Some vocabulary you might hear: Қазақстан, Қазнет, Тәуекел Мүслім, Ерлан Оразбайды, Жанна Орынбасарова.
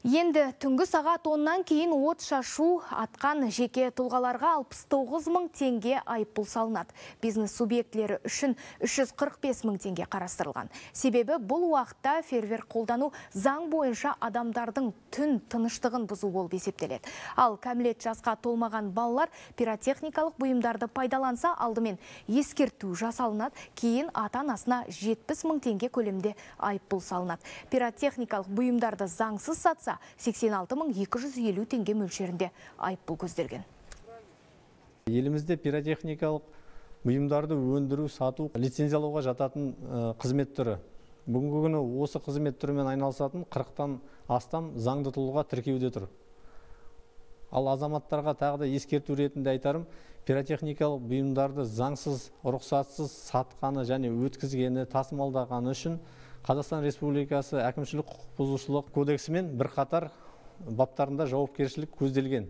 Енді түнгі сағат 10-нан кейін от шашу атқан жеке тұлғаларға 69.000 теңге айыппұл салынады. Бизнес субъектлері үшін 345.000 теңге қарастырылған. Себебі бұл уақытта фейерверк қолдану заң бойынша адамдардың түн тыныштығын бұзу болып есептеледі. Ал кәмелет жасқа толмаған балалар пиротехникалық бұйымдарды пайдаланса, алдымен ескерту жасалынады, кейін ата-анасына 70.000 теңге көлемде айыппұл салынады. Пиротехникалық бұйымдарды заңсыз сатса 86.250 теңге мөлшерінде айыппұл көзделген. Елімізде пиротехникалық бұйымдарды өндіру, сату, лицензиялауға жататын қызмет түрі. Бүгінгі күні осы қызмет түрімен айналысатын 40-тан астам заңды тұлға тіркеуде тұр. Ал азаматтарға тағы да ескерту ретінде айтарым, пиротехникалық бұйымдарды заңсыз, рұқсатсыз сатқаны және өткізгені, тасымалдағаны үшін Қазақстан Республикасы әкімшілік құқық бұзушылық кодексімен бірқатар баптарында жауапкершілік көзделген.